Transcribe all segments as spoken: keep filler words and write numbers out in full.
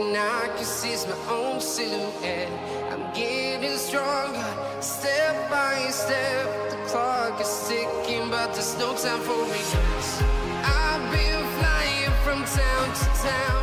and I can see it's my own silhouette. I'm getting stronger, step by step. The clock is ticking, but there's no time for me. I've been flying from town to town.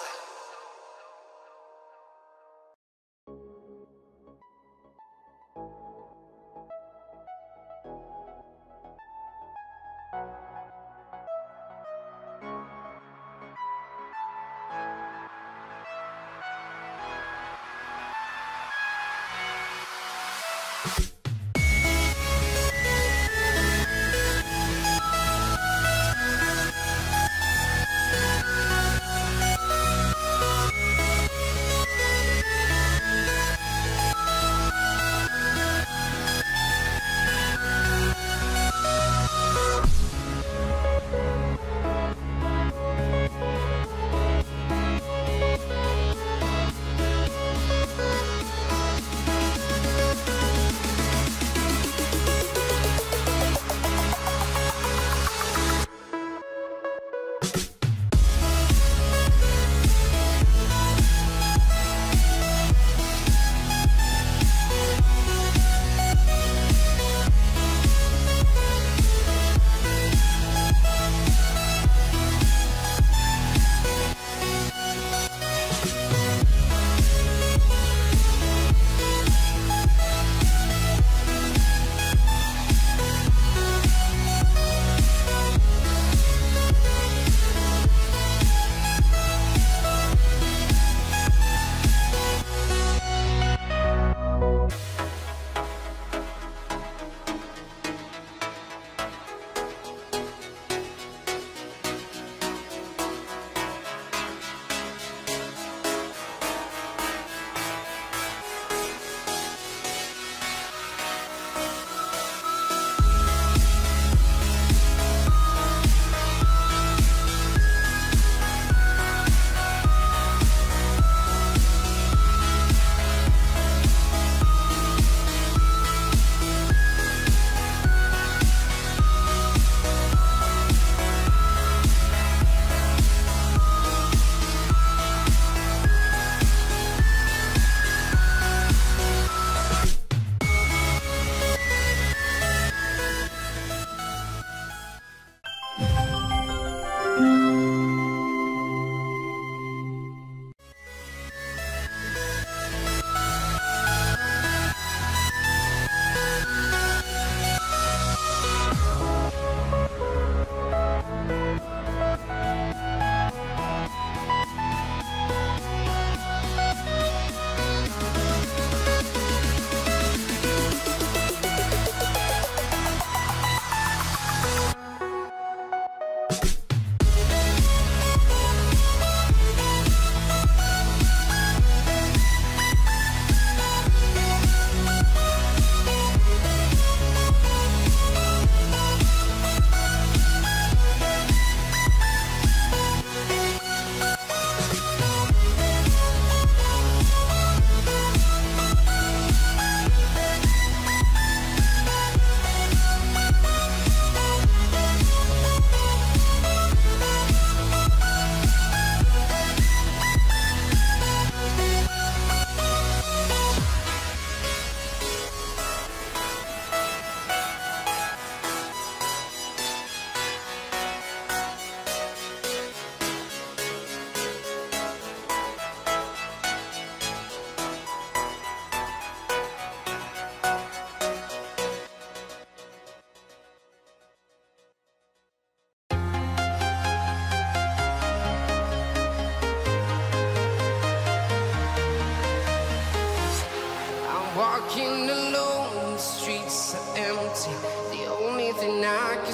empty. The only thing I can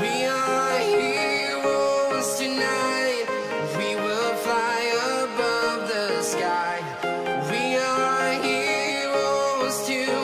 We are heroes tonight. We will fly above the sky. We are heroes tonight.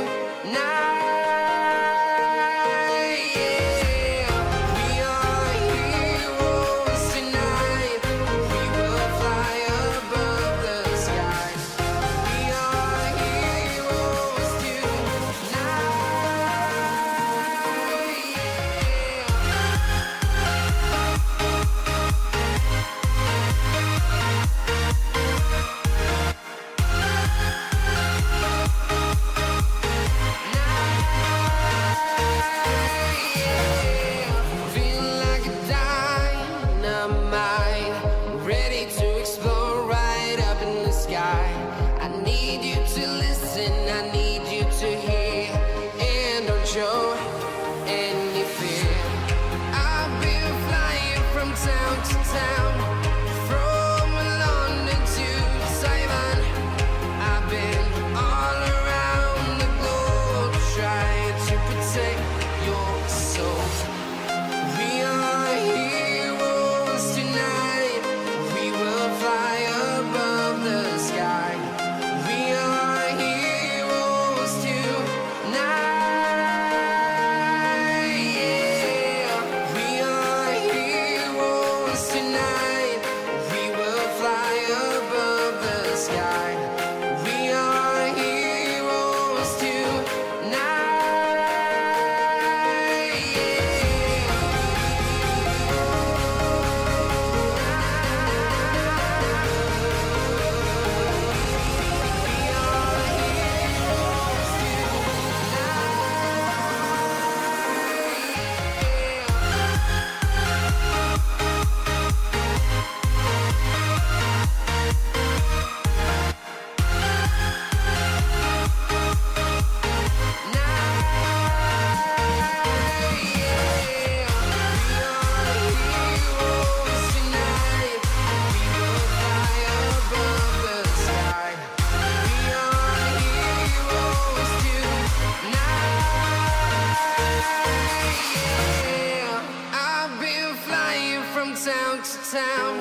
Town to town,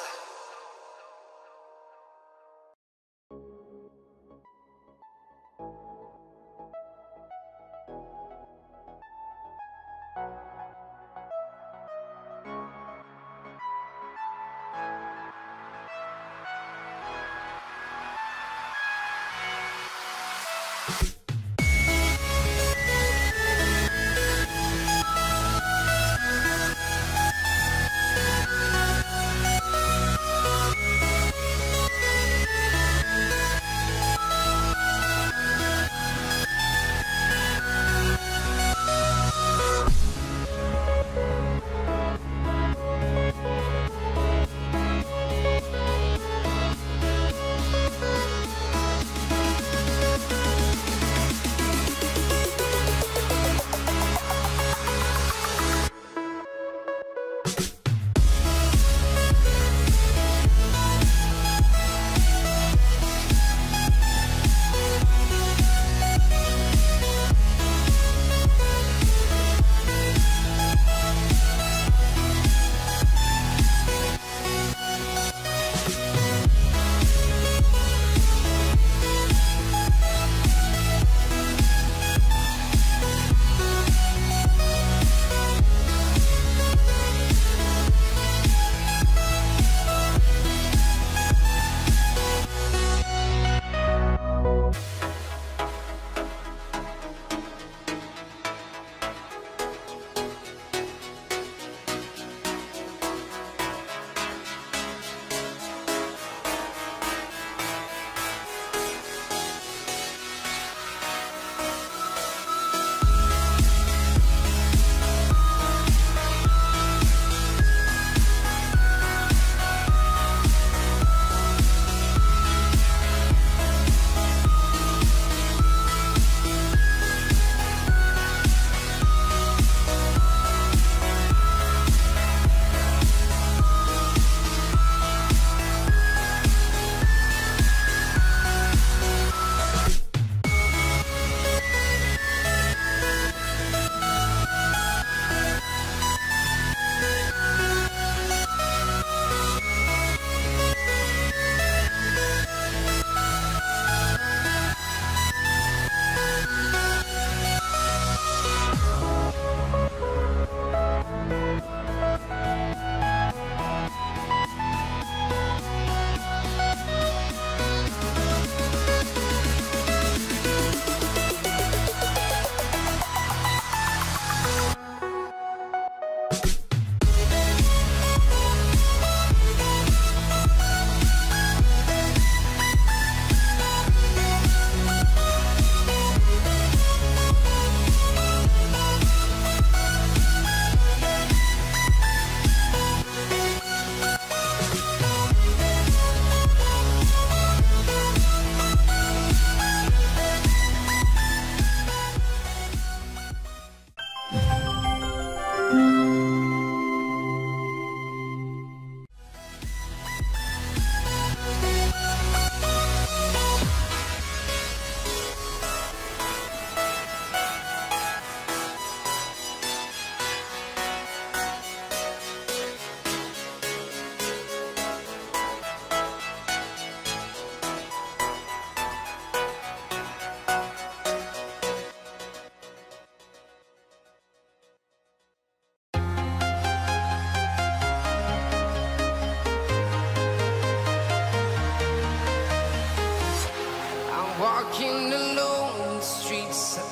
walking alone, the streets are